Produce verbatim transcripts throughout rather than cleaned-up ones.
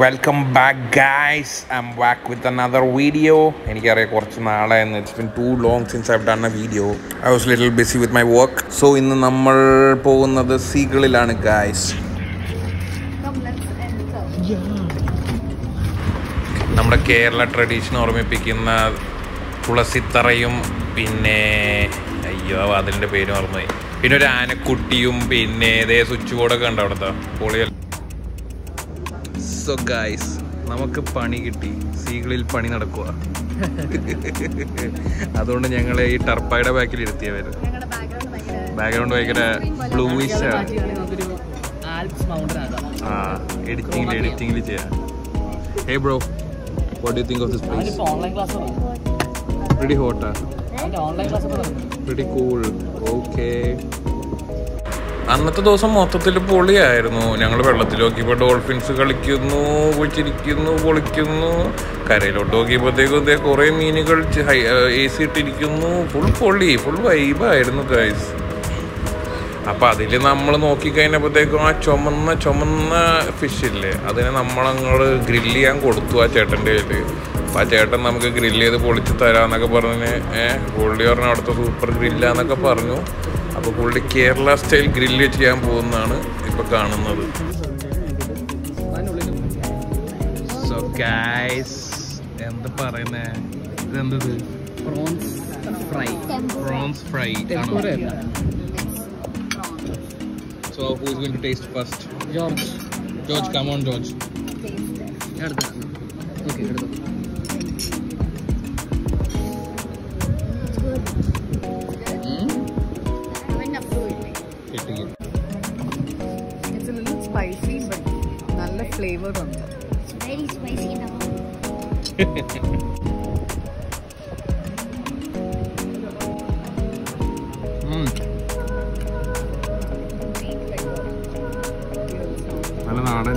Welcome back, guys. I'm back with another video. It's been too long since I've done a video. I was a little busy with my work. So, in the number, the seagull, guys. Come, let's end up. Yeah. Nammude Kerala tradition ormippikkunna tulasitharayum pinne ayyo adinte peru ormai. Pinne oru anakuttiyum pinne ide switch board okke undu avadha. So guys, namakku pani kitti seegalil pani nadakkuva adonde njangale ee tarpayda backil iruthiyaveru njangala background backila background backila bluish aanu alps mountain aanu ah editing editing il cheya. Hey bro, what do you think of this place? It's online class pretty hot ah and online class pretty cool. Okay, അന്നത്തെ ദിവസം മൊത്തത്തിൽ പൊളിയായിരുന്നു. ഞങ്ങൾ വെള്ളത്തിൽ നോക്കിയപ്പോൾ dolphins കളിക്കുന്നു, പൊളിച്ചിരിക്കുന്നു, പൊളിക്കുന്നു. കരയിലോട്ട് നോക്കിയപ്പോഴത്തേക്കും കുറേ മീനുകൾ എ സി ഇട്ടിരിക്കുന്നു. ഫുൾ പൊളി, ഫുൾ വൈബായിരുന്നു ഗൈസ്. അപ്പോൾ അതിൽ നമ്മൾ നോക്കിക്കഴിഞ്ഞപ്പോഴത്തേക്കും ആ ചുമന്ന ചുമന്ന ഫിഷില്ലേ, അതിനെ നമ്മളങ്ങോട് ഗ്രില്ല് ചെയ്യാൻ കൊടുത്തു ആ ചേട്ടൻ്റെ കയ്യിൽ. അപ്പോൾ ആ ചേട്ടൻ നമുക്ക് ഗ്രില്ല് ചെയ്ത് പൊളിച്ച് തരാമെന്നൊക്കെ പറഞ്ഞ് ഏഹ് പുള്ളി പറഞ്ഞാൽ അവിടുത്തെ സൂപ്പർ ഗ്രില്ലാന്നൊക്കെ പറഞ്ഞു. അപ്പോൾ പുള്ളി കേരള സ്റ്റൈൽ ഗ്രില്ല് ചെയ്യാൻ പോകുന്നതാണ് ഇപ്പൊ കാണുന്നത്. സോ ഗൈസ്, എന്താ പറയുന്നേ, ഇതെന്തത്? Prawns fry. പ്രോൺസ് ഫ്രൈ ആണോ? So who is going to taste first? George. George come on George. Okay എടുത്തോ. Flavor on that. It's very spicy now. Hmm. Nalla naadan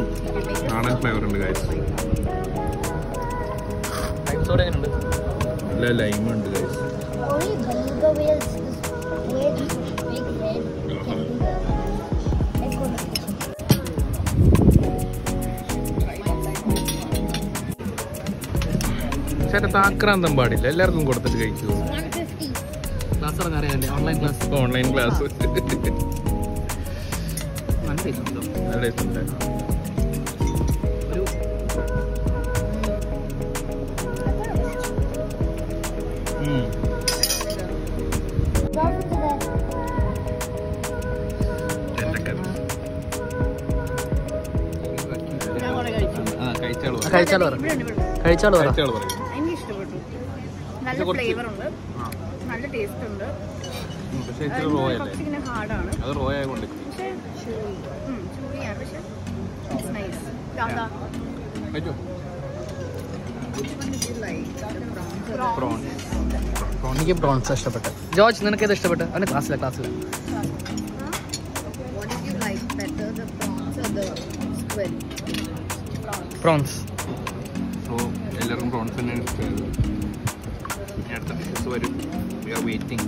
naadan flavor undu guys. Lime soda enundu. Alla lime undu guys. Only beaver whales is weird big head. ചേട്ടാ താക്രാന്തം പാടില്ല, എല്ലാവർക്കും കൊടുത്തിട്ട് കഴിക്കൂ. Online class കഴിച്ചാലോ കഴിച്ചാലോ കഴിച്ചാലോ പറയും. നല്ല flavour ഉണ്ട്, നല്ല taste ഉണ്ട്. പക്ഷേ ഇത്ര റോ അല്ലേ? ഇങ്ങനെ ഹാർഡ് ആണ്. അത് റോ ആയകൊണ്ട് പക്ഷേ ചൂരി ആണ്. പക്ഷേ ഇറ്റ്സ് നൈസ്. ദാദാ വെച്ചോ. പ്രോൺ പ്രോണിക്ക് പ്രോൺസ് ഇഷ്ടപ്പെട്ടു. ജോർജ് നിനക്ക് ഏതാ ഇഷ്ടപ്പെട്ടു? അവനെ ക്ലാസ്സിലെ ക്ലാസ്സിൽ what do you like better, the prawns or the squid? Prawns. So എല്ലാവർക്കും പ്രോൺസ് തന്നെ ഇഷ്ടപ്പെട്ടു. We are waiting.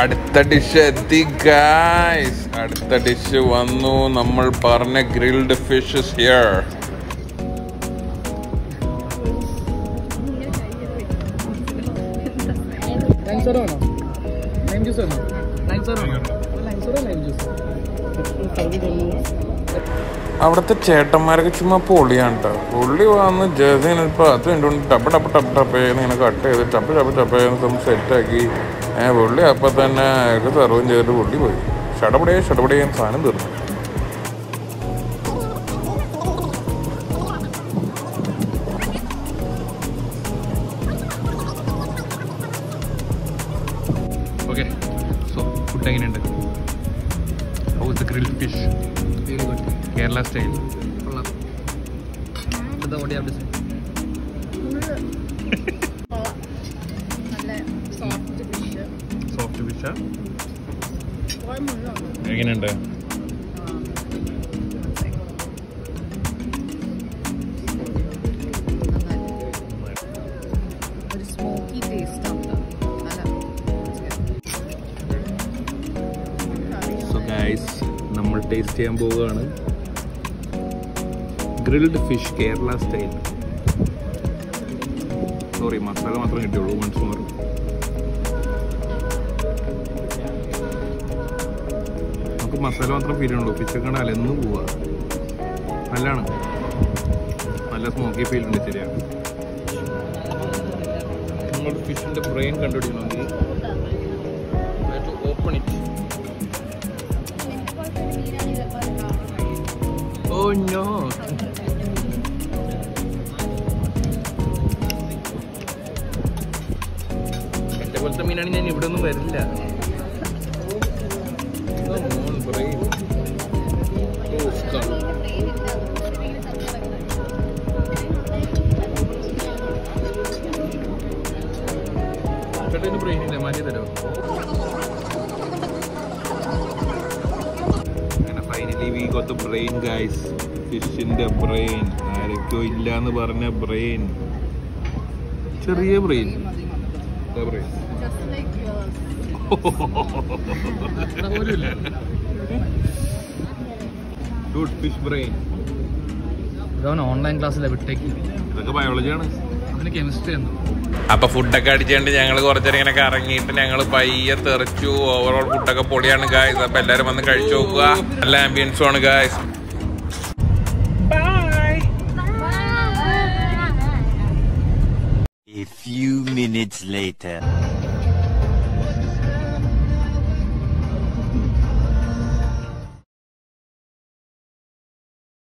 അടുത്ത ഡിഷ് എത്തി ഗൈസ്. അടുത്ത ഡിഷ് വന്നു. നമ്മൾ പറഞ്ഞ grilled fishes here. Lime soda ആണോ? ലൈം ജ്യൂസ് ആണോ? ലൈം സോഡ ആണോ? Lime soda lime juice. അവിടുത്തെ ചേട്ടന്മാരൊക്കെ ചുമ്മാ പൊളിയാണ് കേട്ടോ. പൊള്ളി വന്ന് ജേഴ്സിന് ഇപ്പോൾ അത് രണ്ടുകൊണ്ട് ടപ്പ് ടപ്പ് ടപ്പ് ടപ്പേന്ന് ഇങ്ങനെ കട്ട് ചെയ്ത് ടപ്പ് ടപ്പ് ടപ്പേന്ന് നമ്മൾ സെറ്റാക്കി പുള്ളി അപ്പം തന്നെ ഒക്കെ സർവ്വം ചെയ്തിട്ട് പൊള്ളി പോയി. ഷടപടിയെ ഷടപടിയെ സാധനം തീർന്നു. ഓക്കെ, സോ ഫുഡ് എങ്ങനെയുണ്ട്? How is the grilled fish? Very good. Kerala style. Kolla. Sada what do you have to say? Nalla soft fish. Soft fish. Why mulla? Eginundu? Very smoky taste unda. Nalla. So guys, taste ചെയ്യാൻ പോവുകയാണ്. Grilled fish Kerala style. Sorry, masala മാത്രമേ കിട്ടിയുള്ളൂ. Once more നമുക്ക് മസാല മാത്രം feel ഉള്ളൂ. ഫിഷൊക്കെ അലന്ന് പോവുക. നല്ലതാണ്, നല്ല സ്മോക്കി ഫീൽ ഉണ്ട്. ശരിയാണ്, നമ്മൾ ഫിഷിൻ്റെ ബ്രെയിൻ കണ്ടുപിടിക്കണമെങ്കിൽ ഓപ്പൺ ഇറ്റ്. Oh no! എന്റെ പോലത്തെ മീനാണ്. ഞാൻ ഇവിടെ ഒന്നും വരില്ല. ചേട്ടന് ബ്രെയിനില്ലേ, മാറ്റി തരോ? We got the brain, guys. Fish in the brain. ആരൊക്കെ ഇല്ലാന്ന് പറഞ്ഞ ബ്രെയിൻ, ചെറിയ ബ്രെയിൻ. ഫിഷ് ബ്രെയിൻ ഇതാണ്. ഓൺലൈൻ ക്ലാസ്സിലെ വിട്ടേക്ക്. ഇതൊക്കെ ബയോളജിയാണ്, അതിന് കെമിസ്ട്രി ആണ്. അപ്പൊ ഫുഡൊക്കെ അടിച്ചുകൊണ്ട് ഞങ്ങൾ കുറച്ചേരം ഇങ്ങനെ കറങ്ങിയിട്ട് ഞങ്ങൾ പയ്യെ തെറിച്ചു. ഓവറോൾ ഫുഡൊക്കെ പൊളിയാണ് ഗായ്സ്. അപ്പൊ എല്ലാരും വന്ന് കഴിച്ചു നോക്കുക. നല്ല ആംബിയൻസും ആണ് guys. A few minutes later.